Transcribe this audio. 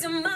some